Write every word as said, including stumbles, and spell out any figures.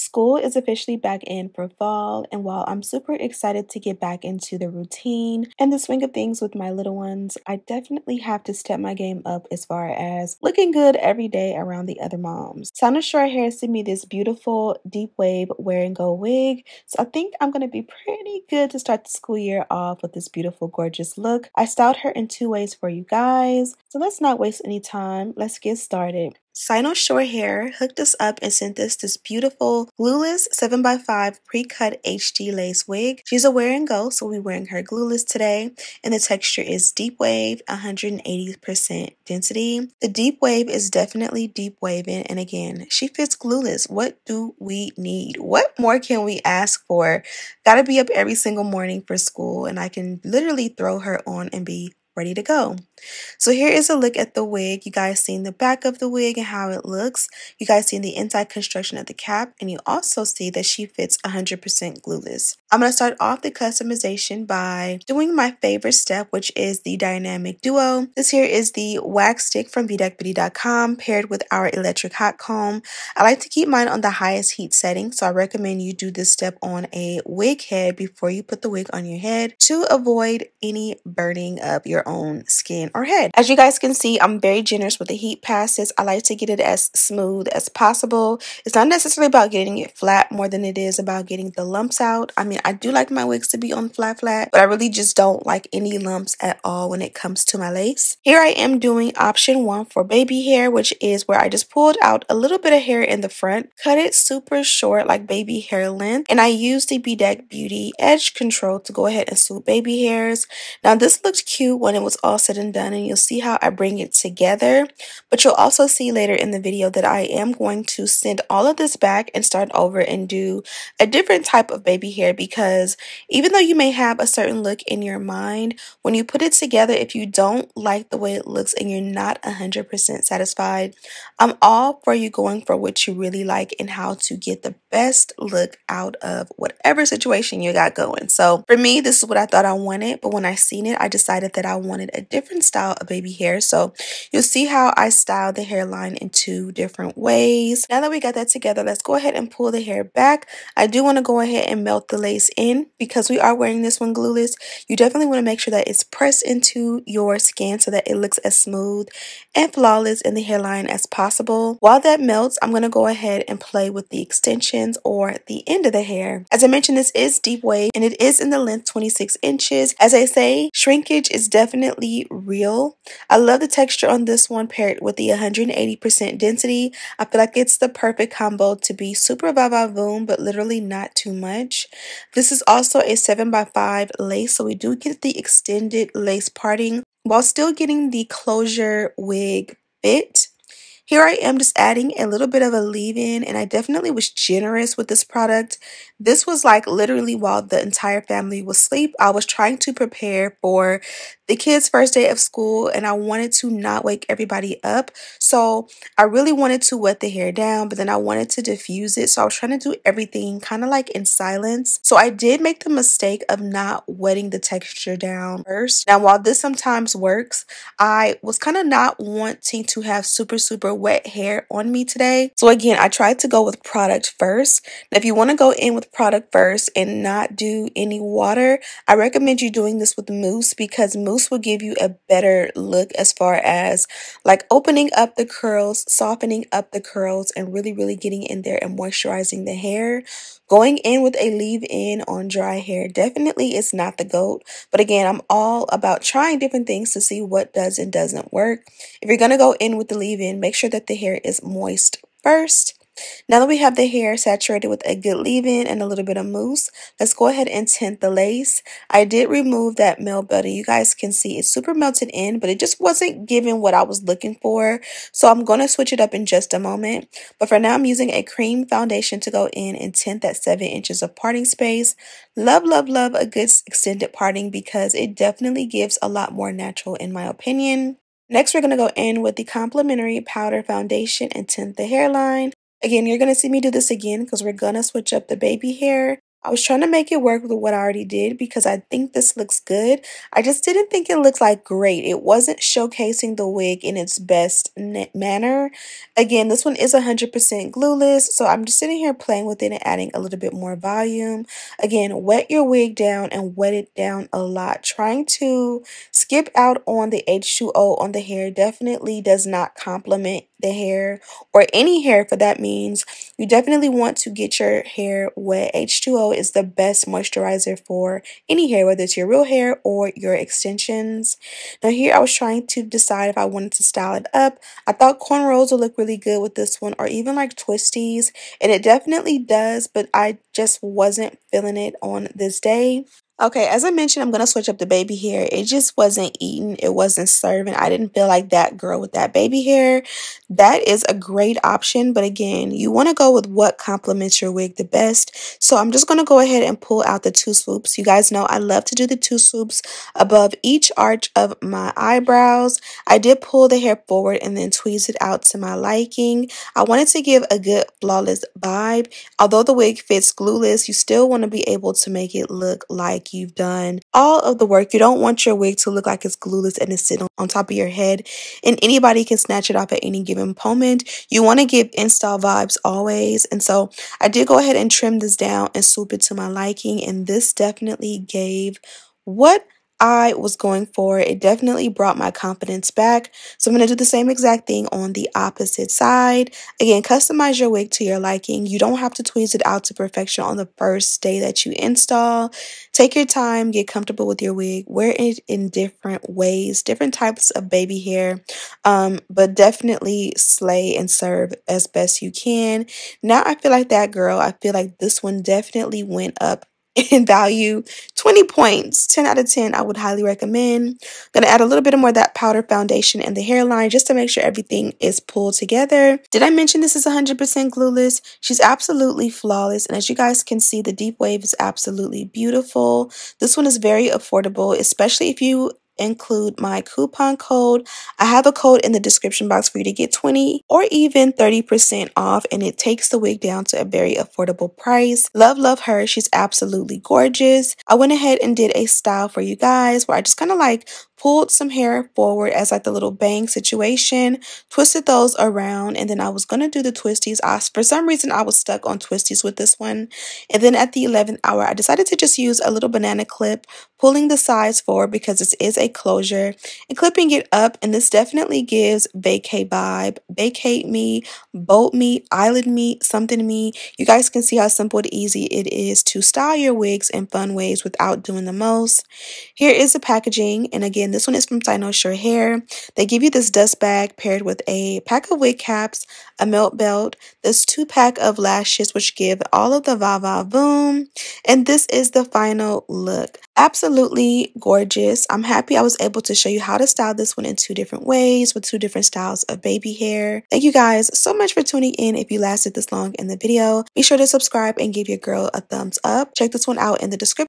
School is officially back in for fall, and while I'm super excited to get back into the routine and the swing of things with my little ones, I definitely have to step my game up as far as looking good every day around the other moms. Cynosure Hair sent me this beautiful deep wave wear and go wig, so I think I'm going to be pretty good to start the school year off with this beautiful gorgeous look. I styled her in two ways for you guys, so let's not waste any time. Let's get started. Cynosure Hair hooked us up and sent us this beautiful glueless seven by five pre-cut H D lace wig. She's a wear and go, so we're wearing her glueless today, and the texture is deep wave, one hundred eighty percent density. The deep wave is definitely deep waving, and again, she fits glueless. What do we need? What more can we ask for? Gotta be up every single morning for school, and I can literally throw her on and be ready to go. So here is a look at the wig. You guys seen the back of the wig and how it looks. You guys seen the inside construction of the cap, and you also see that she fits one hundred percent glueless. I'm going to start off the customization by doing my favorite step, which is the dynamic duo. This here is the wax stick from bedeck beauty dot com paired with our electric hot comb. I like to keep mine on the highest heat setting, so I recommend you do this step on a wig head before you put the wig on your head to avoid any burning of your own skin or head. As you guys can see, I'm very generous with the heat passes. I like to get it as smooth as possible. It's not necessarily about getting it flat more than it is about getting the lumps out. I mean, I do like my wigs to be on flat flat, but I really just don't like any lumps at all when it comes to my lace. Here I am doing option one for baby hair, which is where I just pulled out a little bit of hair in the front, cut it super short like baby hair length, and I used the Bedeck Beauty edge control to go ahead and swoop baby hairs. Now this looked cute when it was all said and done, and you'll see how I bring it together, but you'll also see later in the video that I am going to send all of this back and start over and do a different type of baby hair, because even though you may have a certain look in your mind, when you put it together, if you don't like the way it looks and you're not one hundred percent satisfied, I'm all for you going for what you really like and how to get the best look out of whatever situation you got going. So for me, this is what I thought I wanted, but when I seen it, I decided that I wanted a different style of baby hair. So you'll see how I style the hairline in two different ways. Now that we got that together, let's go ahead and pull the hair back. I do want to go ahead and melt the lace in because we are wearing this one glueless. You definitely want to make sure that it's pressed into your skin so that it looks as smooth and flawless in the hairline as possible. While that melts, I'm going to go ahead and play with the extensions or the end of the hair. As I mentioned, this is deep wave and it is in the length twenty-six inches. As I say, shrinkage is definitely real. I love the texture on this one paired with the one hundred eighty percent density. I feel like it's the perfect combo to be super va-va-voom, but literally not too much. This is also a seven by five lace, so we do get the extended lace parting while still getting the closure wig fit. Here I am just adding a little bit of a leave-in, and I definitely was generous with this product. This was like literally while the entire family was asleep. I was trying to prepare for the kids' first day of school, and I wanted to not wake everybody up. So I really wanted to wet the hair down, but then I wanted to diffuse it. So I was trying to do everything kind of like in silence. So I did make the mistake of not wetting the texture down first. Now, while this sometimes works, I was kind of not wanting to have super, super wet hair on me today. So again, I tried to go with product first. Now, if you want to go in with product first and not do any water, I recommend you doing this with mousse, because mousse will give you a better look as far as like opening up the curls, softening up the curls, and really, really getting in there and moisturizing the hair. Going in with a leave-in on dry hair definitely is not the goat. But again, I'm all about trying different things to see what does and doesn't work. If you're going to go in with the leave-in, make sure that the hair is moist first. Now that we have the hair saturated with a good leave-in and a little bit of mousse, let's go ahead and tint the lace. I did remove that melt belt. You guys can see it's super melted in, but it just wasn't giving what I was looking for. So I'm going to switch it up in just a moment. But for now, I'm using a cream foundation to go in and tint that seven inches of parting space. Love, love, love a good extended parting because it definitely gives a lot more natural in my opinion. Next, we're going to go in with the complimentary powder foundation and tint the hairline. Again, you're going to see me do this again because we're going to switch up the baby hair I was trying to make it work with what I already did because I think this looks good. I just didn't think it looked like great. It wasn't showcasing the wig in its best manner. Again, this one is one hundred percent glueless, so I'm just sitting here playing with it and adding a little bit more volume. Again, wet your wig down and wet it down a lot. Trying to skip out on the H two O on the hair definitely does not complement the hair or any hair for that means. You definitely want to get your hair wet. H two O is the best moisturizer for any hair, whether it's your real hair or your extensions. Now here I was trying to decide if I wanted to style it up. I thought cornrows would look really good with this one, or even like twisties, and it definitely does, but I just wasn't feeling it on this day. Okay, as I mentioned, I'm going to switch up the baby hair. It just wasn't eating. It wasn't serving. I didn't feel like that girl with that baby hair. That is a great option. But again, you want to go with what complements your wig the best. So I'm just going to go ahead and pull out the two swoops. You guys know I love to do the two swoops above each arch of my eyebrows. I did pull the hair forward and then tweeze it out to my liking. I wanted to give a good flawless vibe. Although the wig fits glueless, you still want to be able to make it look like you've done all of the work. You don't want your wig to look like it's glueless and it's sitting on top of your head and anybody can snatch it off at any given moment. You want to give install vibes always, and so I did go ahead and trim this down and swoop it to my liking, and this definitely gave what I was going for. It definitely brought my confidence back. So I'm going to do the same exact thing on the opposite side. Again, customize your wig to your liking. You don't have to tweeze it out to perfection on the first day that you install. Take your time, get comfortable with your wig, wear it in different ways, different types of baby hair, um, but definitely slay and serve as best you can. Now I feel like that girl. I feel like this one definitely went up in value. Twenty points, ten out of ten. I would highly recommend. I'm gonna add a little bit more of that powder foundation and the hairline just to make sure everything is pulled together. Did I mention this is one hundred percent glueless? She's absolutely flawless, and as you guys can see, the deep wave is absolutely beautiful. This one is very affordable, especially if you include my coupon code. I have a code in the description box for you to get twenty or even thirty percent off, and it takes the wig down to a very affordable price. Love, love her. She's absolutely gorgeous. I went ahead and did a style for you guys where I just kind of like pulled some hair forward as like the little bang situation, twisted those around, and then I was going to do the twisties. I, for some reason, I was stuck on twisties with this one. And then at the eleventh hour, I decided to just use a little banana clip, pulling the sides forward because this is a closure, and clipping it up. And this definitely gives vacay vibe. Vacate me, bolt me, eyelid me, something me. You guys can see how simple and easy it is to style your wigs in fun ways without doing the most. Here is the packaging. And again, this one is from Cynosure Hair. They give you this dust bag paired with a pack of wig caps, a melt belt, this two pack of lashes, which give all of the va va boom. And this is the final look. Absolutely gorgeous. I'm happy I was able to show you how to style this one in two different ways with two different styles of baby hair. Thank you guys so much for tuning in. If you lasted this long in the video, be sure to subscribe and give your girl a thumbs up. Check this one out in the description.